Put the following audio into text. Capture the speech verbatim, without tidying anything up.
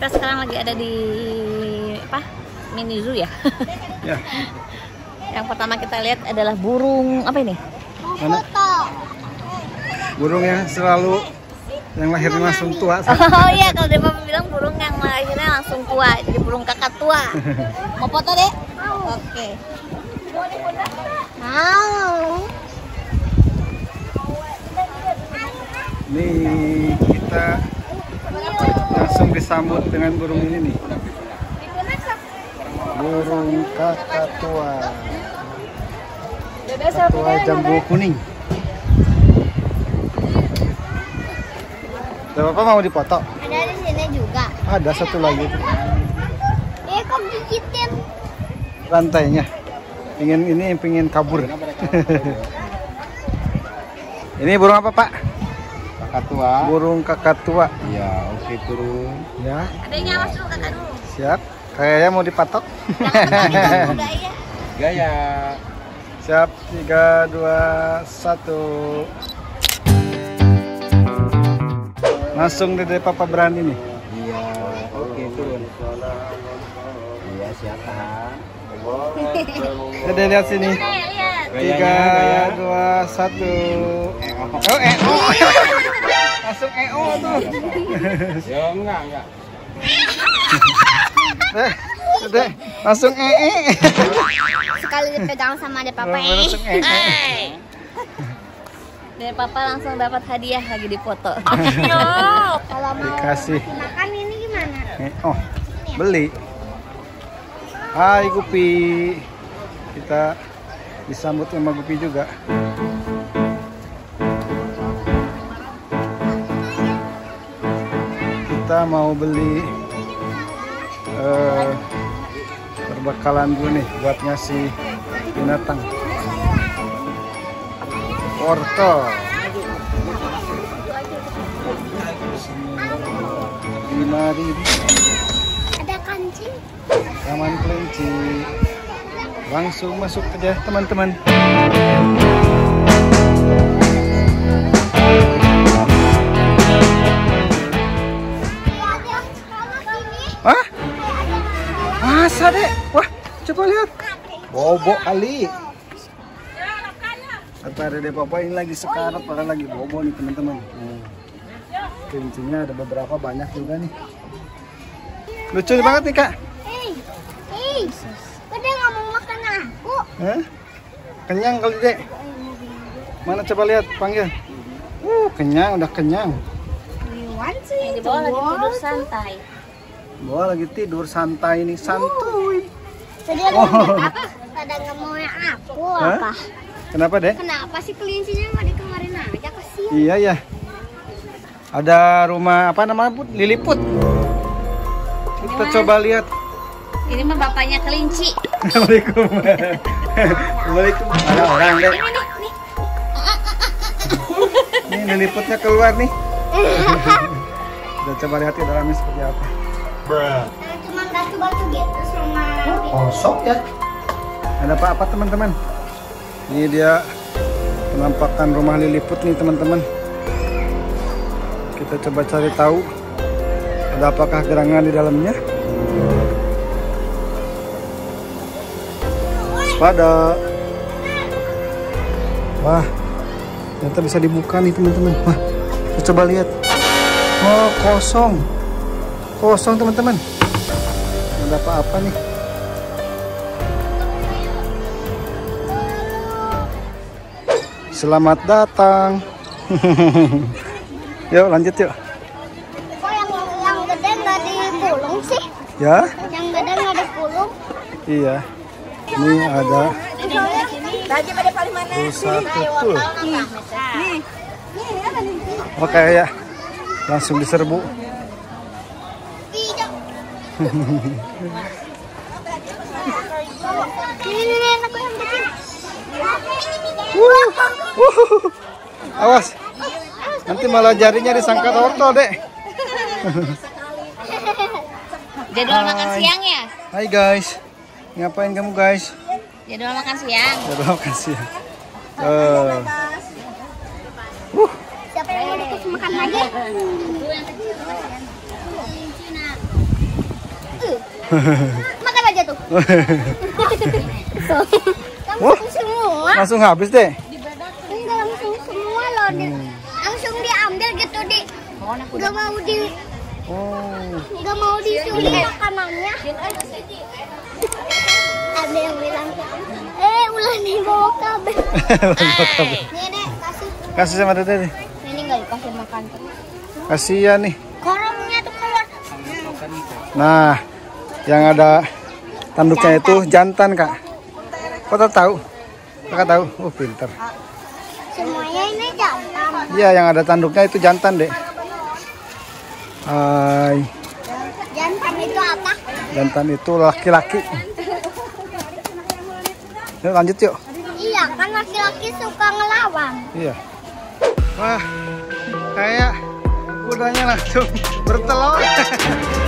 Kita sekarang lagi ada di apa? Mini zoo ya. Ya. Yang pertama kita lihat adalah burung apa ini? Burung yang selalu yang lahirnya langsung tua. Oh iya, kalau dia Bapak bilang burung yang lahirnya langsung tua, jadi burung kakak tua. Mau foto deh? Mau. Oke. Mau. Nih kita langsung disambut dengan burung ini nih. Burung kakak tua. Kakak tua jambu kuning. Bapak mau dipotong? Ada di sini juga. Ada satu lagi. Eh, kok gigitin? Rantainya. Pingin ini pingin kabur. Ini burung apa, Pak? Kakak tua. Burung kakak tua. Iya, oke burung. Ya. Ada yang nyawas dulu kakak dulu. Siap. Kayaknya mau dipatok. Gaya. Siap. Tiga, dua, satu. Langsung dari Papa berani nih. Iya, oke turun. Iya, siap tahan. Kita lihat sini. Tiga, dua, satu. Oh, eh, oh. Langsung eh, oh tuh. Ya enggak, enggak. Eh, udah, langsung eh, eh. Sekali dipegang sama Dede Papa. Langsung eh, eh. Dari Papa langsung dapat hadiah lagi dipoto. Oh, kalau mau dikasih makan ini gimana? Eh, oh, ini ya? Beli. Hai Gupi, kita disambut sama Gupi juga. Kita mau beli eh, perbekalan dulu nih buat ngasih binatang. Wortel, binari, ada kancing, taman kelinci, langsung masuk aja teman-teman. Hah? Masa deh, wah coba lihat, bobo kali. Kata Dede Papa ini lagi sekarat, pada lagi bobo nih teman-teman. Hmm. Kelincinya ada beberapa, banyak juga nih. Lucu banget nih Kak. Hei, hei, udah nggak mau makan aku. Hah? Kenyang kali Dek. Mana coba lihat, panggil. Uh, kenyang, udah kenyang. Di bawah lagi tidur santai. Bawah lagi tidur santai nih, santuy. Tadi ada apa? Ada nggak mau aku apa? Kenapa Dek? Kenapa sih kelincinya nggak dikemarin aja, kasihan. Iya ya. Ada rumah apa namanya Put? Liliput. Kita ini coba lihat. Ini mah bapaknya kelinci. Assalamualaikum. Assalamualaikum. Ada orang Dek. Ini nih, nih. Nih liliputnya keluar nih. Kita coba lihat di dalamnya seperti apa. Bruh. Cuman batu-batu gitu sama. Kosong ya. Ada apa-apa teman-teman? Ini dia penampakan rumah Liliput nih teman-teman. Kita coba cari tahu ada apakah gerangan di dalamnya. Pada, wah, ternyata bisa dibuka nih teman-teman. Wah, kita coba lihat. Oh kosong, kosong teman-teman. Ada apa-apa nih? Selamat datang. Yuk lanjut yuk. Kok yang, yang gede nggak digulung sih? Ya? Yang gede nggak digulung? Iya. Ini ada. Lagi pada paling mana? Pusat betul. Oke ya. Langsung diserbu. Wuh, wuh, awas, nanti malah jarinya disangka wortel Dek. Jadwal makan siang ya? Hai guys, ngapain kamu guys? Jadwal makan siang. Jadwal makan siang. Uh. Uh. Siapa yang mau dikasih makan lagi? Makan aja tuh. Langsung semua. Langsung habis deh. Enggak langsung semua loh. Hmm. Langsung diambil gitu di. Enggak mau di. Enggak oh. mau dicuri makanannya. Ada yang bilang, eh ulah nih bawa kabel. Nenek kasih. Kasih sama Tete. Nenek nggak dikasih makan. Kasihan nih. Korongnya tuh keluar. Nah, yang ada tanduknya jantan. Itu jantan kak. Kok tak tahu? Kakak tahu? Oh pinter. Semuanya ini jantan. Iya, yang ada tanduknya itu jantan dek. Hai. Jantan itu apa? Jantan itu laki-laki. Yuk lanjut yuk. Iya, kan laki-laki suka ngelawan. Iya. Wah, kayak kudanya langsung bertelur.